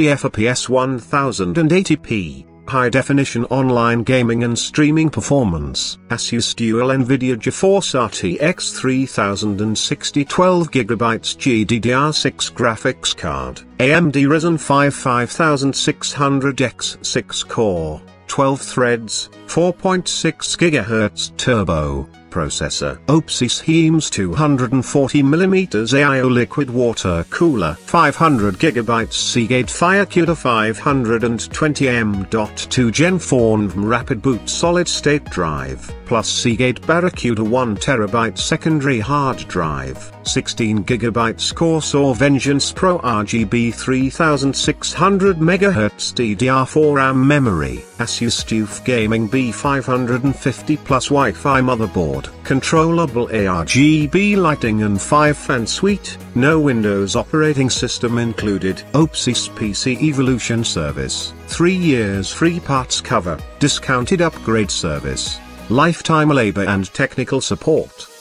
60 FPS 1080p, high-definition online gaming and streaming performance. ASUS Dual NVIDIA GeForce RTX 3060 12GB GDDR6 graphics card, AMD Ryzen 5 5600X 6-core, 12 threads, 4.6 GHz turbo processor, OPSYS Hiems 240mm AIO liquid water cooler, 500GB Seagate FireCuda 520M.2 Gen 4 NVMe rapid boot solid state drive, plus Seagate Barracuda 1TB secondary hard drive, 16GB Corsair Vengeance Pro RGB 3600MHz DDR4 RAM memory, ASUS TUF Gaming B550 Plus Wi-Fi motherboard, controllable ARGB lighting and 5-fan suite, no Windows operating system included. OPSYS PC Evolution service, 3 years free parts cover, discounted upgrade service, lifetime labor and technical support.